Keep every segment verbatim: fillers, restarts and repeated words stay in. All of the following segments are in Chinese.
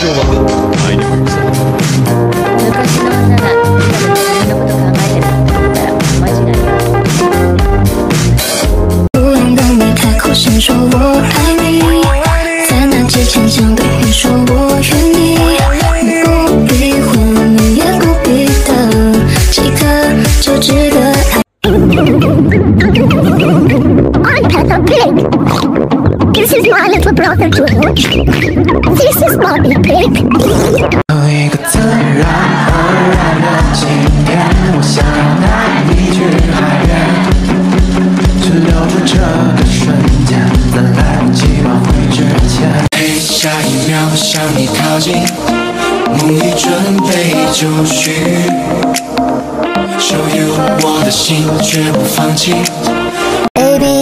A B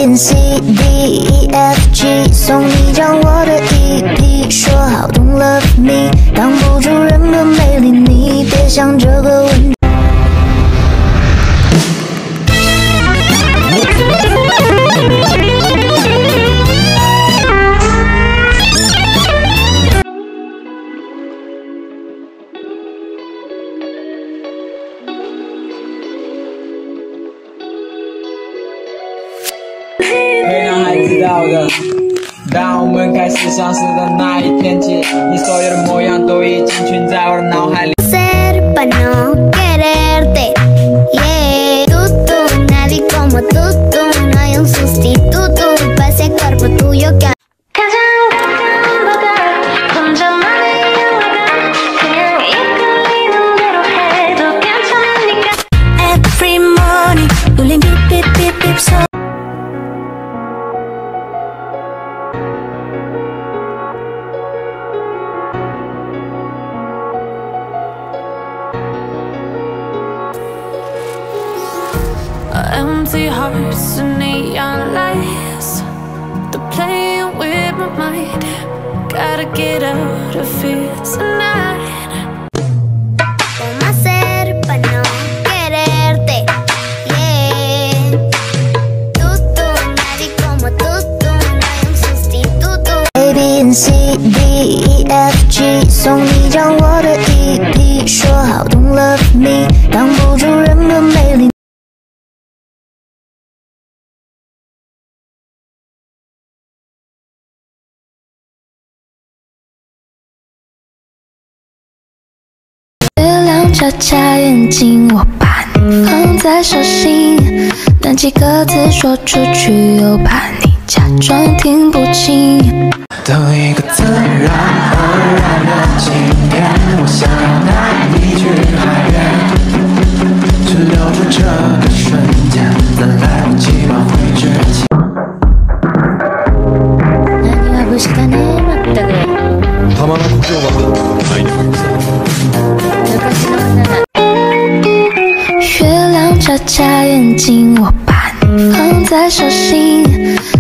N C D E F G， 送一张我的 E P， 说好 Don't love me， 挡不住人们没理你，别想这个问题。 相识的那一天起，你所有的模样都已经存在我的脑海里。 眨眨眼睛，我把你放在手心，但几个字说出去，又怕你假装听不清。都一个自然而然的今天，我想要带你去海边，去留住这个瞬间，在来不及挽回之前。 月亮眨眨眼睛，我把你放在手心，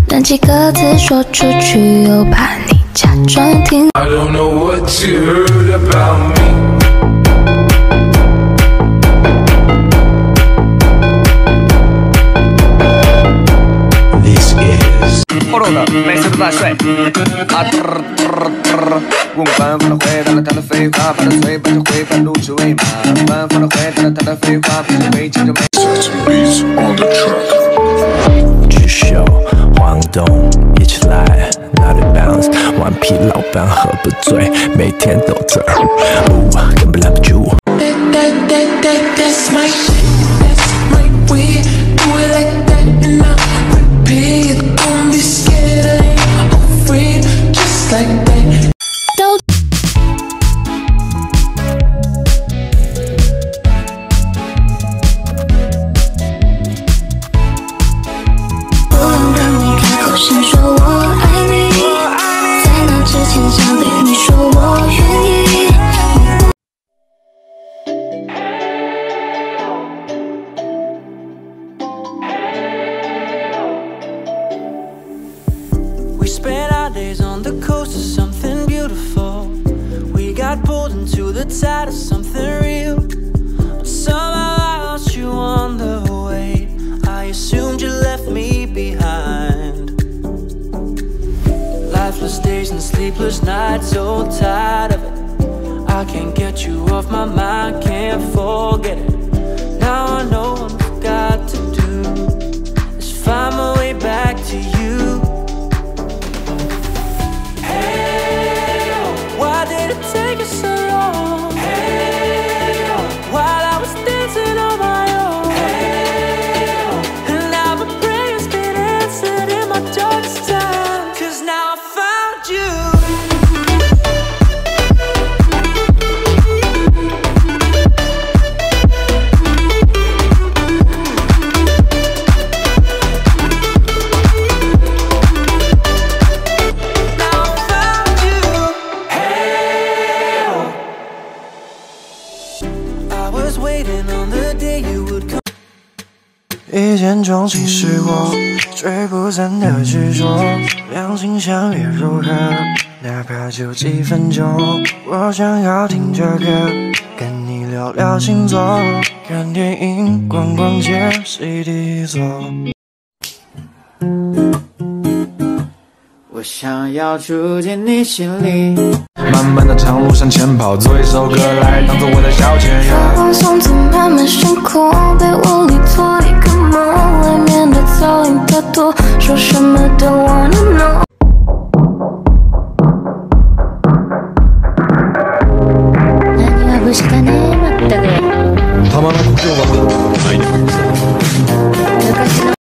但几个字说出去，又怕你假装听。I don't know what you heard about me. 美色的大帅，啊嘚儿嘚儿嘚儿，我们反复的回答了他的废话，把他嘴巴就会半路只为马，反复的回答了他的废话，不是没接着没。只手晃动，一起来 ，not a bounce， 顽皮老板喝不醉，每天都这儿，哦，根本拦不住。 Sleepless nights, so tired of it. I can't get you off my mind, can't forget it. Now I know what I've got to do is find my way back to you. Hey, why did it take us so long? Hey, while I was dancing on my own. Hey, and now my prayers get answered in my darkest time, 'cause now I found you.一见钟情是我最不散的执着，两情相悦如何？哪怕就几分钟，我想要听着歌，跟你聊聊星座，看电影，逛逛街 ，C D 座。我想要住进你心里。漫漫的长路向前跑，做一首歌来当做我的消遣。阳光从此慢慢升空，被我理做一个。 外面的噪音太多，说什么都我。